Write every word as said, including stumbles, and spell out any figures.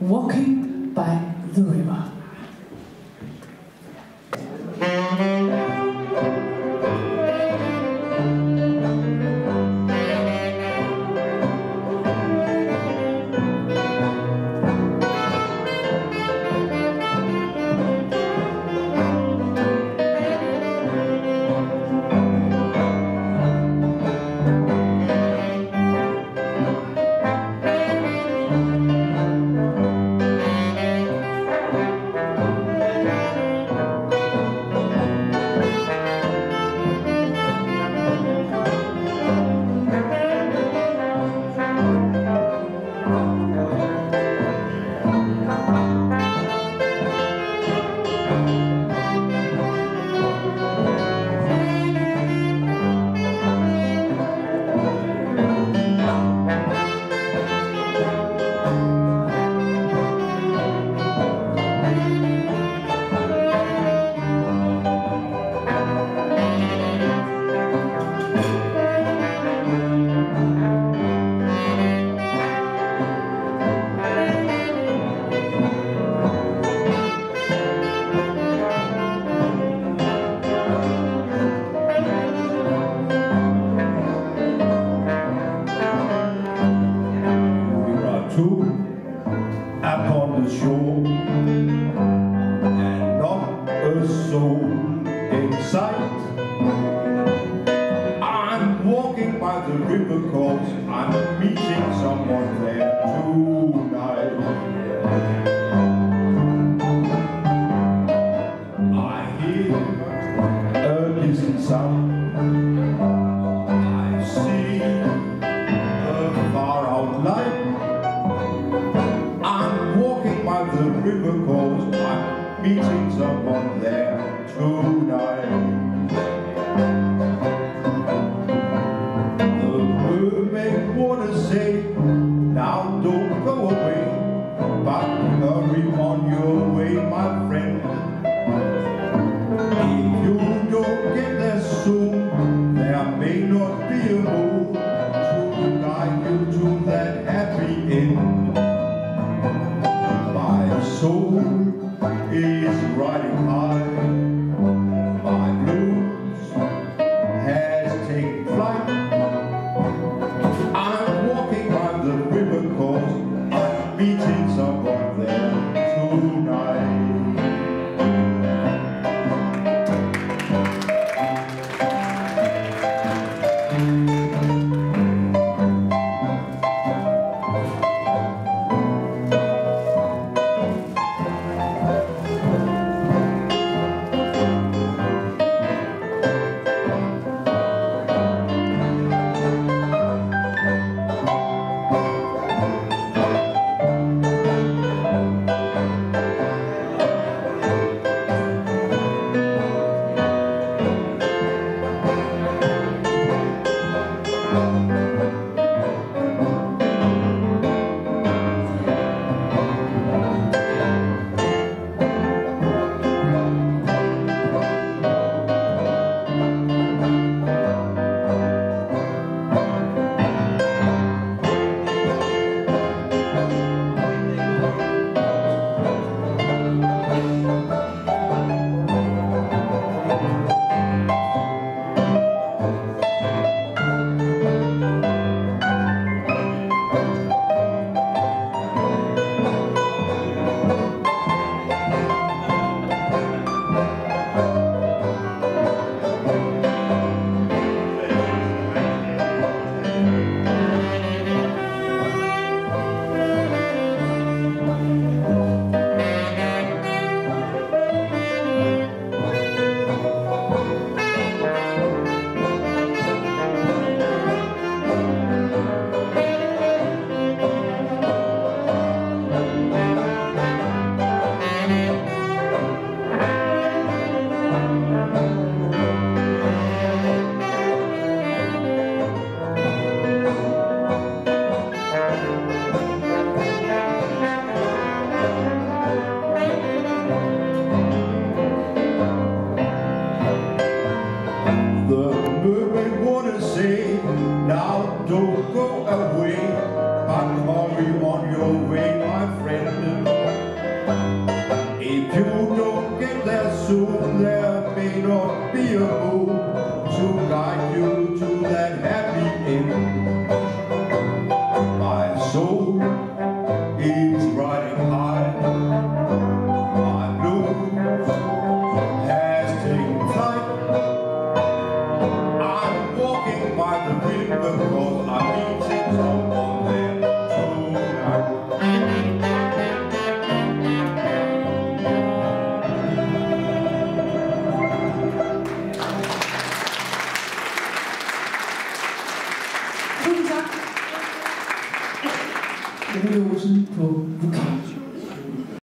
Walking by the River. soon there may not be a moon to guide you to that happy end. My soul is riding high, my blues has taken flight. I'm walking by the river because I'm meeting someone there tonight. Thank you.